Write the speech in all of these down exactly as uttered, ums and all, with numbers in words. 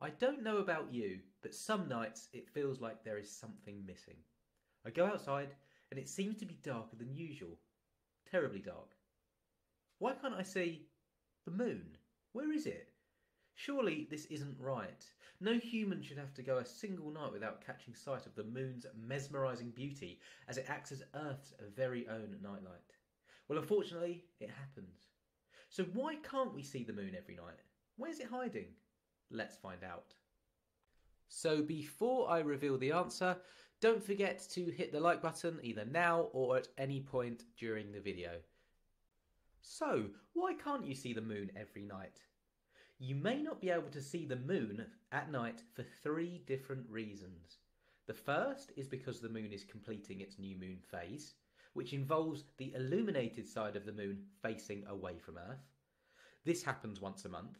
I don't know about you, but some nights it feels like there is something missing. I go outside and it seems to be darker than usual. Terribly dark. Why can't I see the moon? Where is it? Surely this isn't right. No human should have to go a single night without catching sight of the moon's mesmerising beauty as it acts as Earth's very own nightlight. Well, unfortunately, it happens. So why can't we see the moon every night? Where's it hiding? Let's find out. So before I reveal the answer, don't forget to hit the like button either now or at any point during the video. So why can't you see the moon every night? You may not be able to see the moon at night for three different reasons. The first is because the moon is completing its new moon phase, which involves the illuminated side of the moon facing away from Earth. This happens once a month.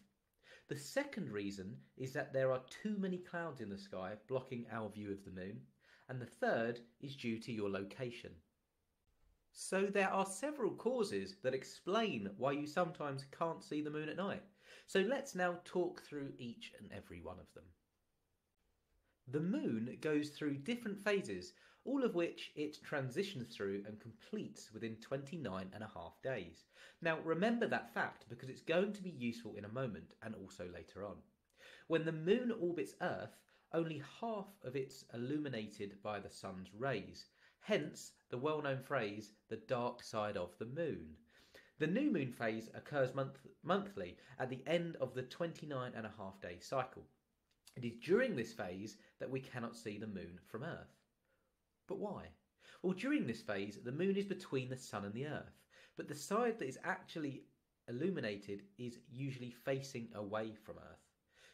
The second reason is that there are too many clouds in the sky blocking our view of the moon, and the third is due to your location. So there are several causes that explain why you sometimes can't see the moon at night. So let's now talk through each and every one of them. The moon goes through different phases, all of which it transitions through and completes within twenty-nine and a half days. Now remember that fact because it's going to be useful in a moment and also later on. When the moon orbits Earth, only half of it's illuminated by the sun's rays, hence the well-known phrase, the dark side of the moon. The new moon phase occurs month monthly at the end of the twenty-nine and a half day cycle. It is during this phase that we cannot see the moon from Earth. But why? Well, during this phase, the moon is between the sun and the Earth, but the side that is actually illuminated is usually facing away from Earth.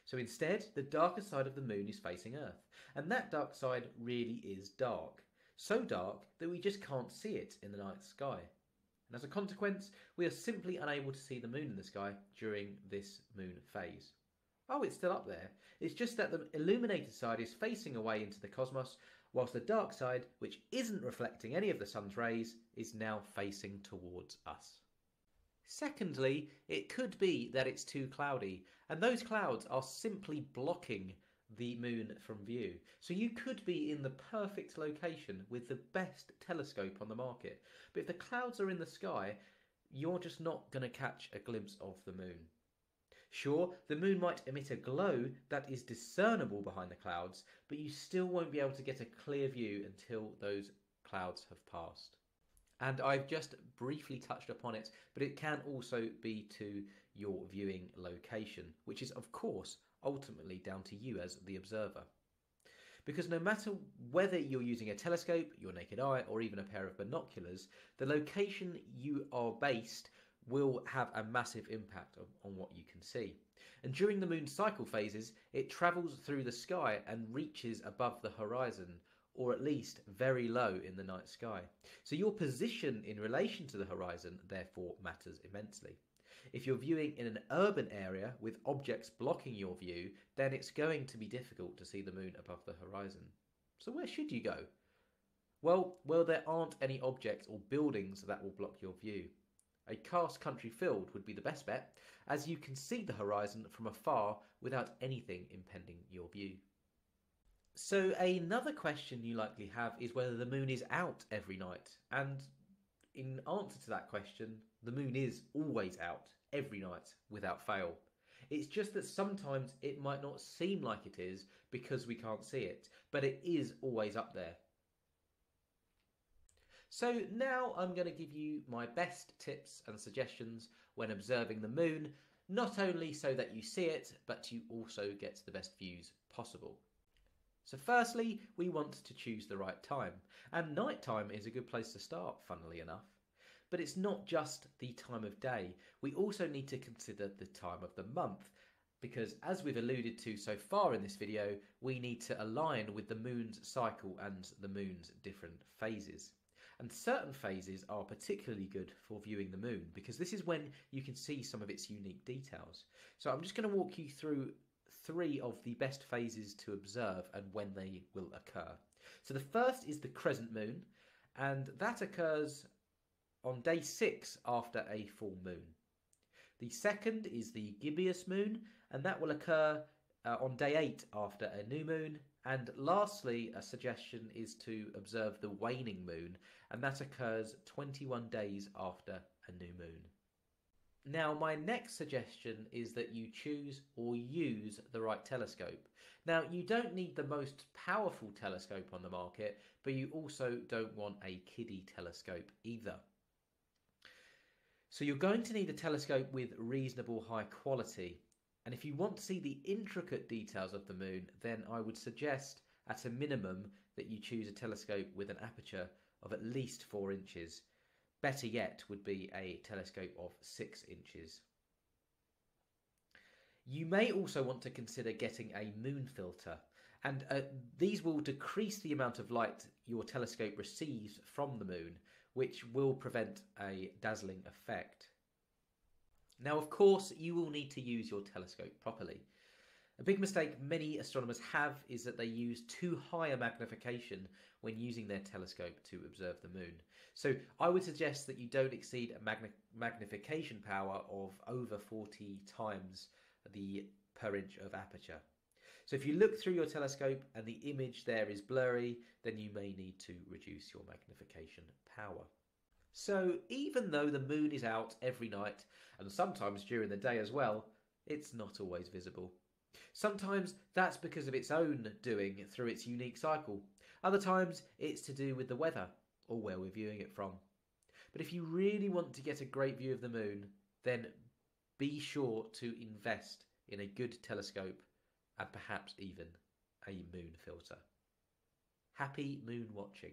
So instead, the darker side of the moon is facing Earth, and that dark side really is dark. So dark that we just can't see it in the night sky. And as a consequence, we are simply unable to see the moon in the sky during this moon phase. Oh, it's still up there. It's just that the illuminated side is facing away into the cosmos, whilst the dark side, which isn't reflecting any of the sun's rays, is now facing towards us. Secondly, it could be that it's too cloudy, and those clouds are simply blocking the moon from view. So you could be in the perfect location with the best telescope on the market, but if the clouds are in the sky, you're just not going to catch a glimpse of the moon. Sure, the moon might emit a glow that is discernible behind the clouds, but you still won't be able to get a clear view until those clouds have passed. And I've just briefly touched upon it, but it can also be to your viewing location, which is of course ultimately down to you as the observer. Because no matter whether you're using a telescope, your naked eye, or even a pair of binoculars, the location you are based will have a massive impact on what you can see. And during the moon's cycle phases, it travels through the sky and reaches above the horizon, or at least very low in the night sky. So your position in relation to the horizon therefore matters immensely. If you're viewing in an urban area with objects blocking your view, then it's going to be difficult to see the moon above the horizon. So where should you go? Well, well, there aren't any objects or buildings that will block your view. A karst country field would be the best bet, as you can see the horizon from afar without anything impeding your view. So another question you likely have is whether the moon is out every night. And in answer to that question, the moon is always out, every night, without fail. It's just that sometimes it might not seem like it is because we can't see it, but it is always up there. So now I'm going to give you my best tips and suggestions when observing the moon, not only so that you see it, but you also get the best views possible. So firstly, we want to choose the right time, and nighttime is a good place to start, funnily enough. But it's not just the time of day, we also need to consider the time of the month, because as we've alluded to so far in this video, we need to align with the moon's cycle and the moon's different phases. And certain phases are particularly good for viewing the moon because this is when you can see some of its unique details. So I'm just going to walk you through three of the best phases to observe and when they will occur. So the first is the crescent moon, and that occurs on day six after a full moon. The second is the gibbous moon, and that will occur uh, on day eight after a new moon. And lastly, a suggestion is to observe the waning moon, and that occurs twenty-one days after a new moon. Now, my next suggestion is that you choose or use the right telescope. Now, you don't need the most powerful telescope on the market, but you also don't want a kiddie telescope either. So you're going to need a telescope with reasonable high quality. And if you want to see the intricate details of the moon, then I would suggest at a minimum that you choose a telescope with an aperture of at least four inches. Better yet would be a telescope of six inches. You may also want to consider getting a moon filter, and uh, these will decrease the amount of light your telescope receives from the moon, which will prevent a dazzling effect. Now, of course, you will need to use your telescope properly. A big mistake many astronomers have is that they use too high a magnification when using their telescope to observe the moon. So I would suggest that you don't exceed a magni magnification power of over forty times the per inch of aperture. So if you look through your telescope and the image there is blurry, then you may need to reduce your magnification power. So even though the moon is out every night, and sometimes during the day as well, it's not always visible. Sometimes that's because of its own doing through its unique cycle. Other times it's to do with the weather or where we're viewing it from. But if you really want to get a great view of the moon, then be sure to invest in a good telescope and perhaps even a moon filter. Happy moon watching.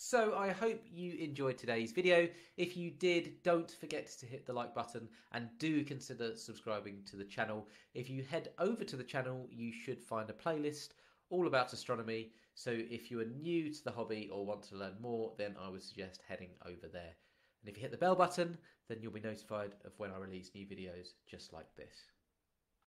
So I hope you enjoyed today's video. If you did, don't forget to hit the like button and do consider subscribing to the channel. If you head over to the channel, you should find a playlist all about astronomy. So if you are new to the hobby or want to learn more, then I would suggest heading over there. And if you hit the bell button, then you'll be notified of when I release new videos just like this.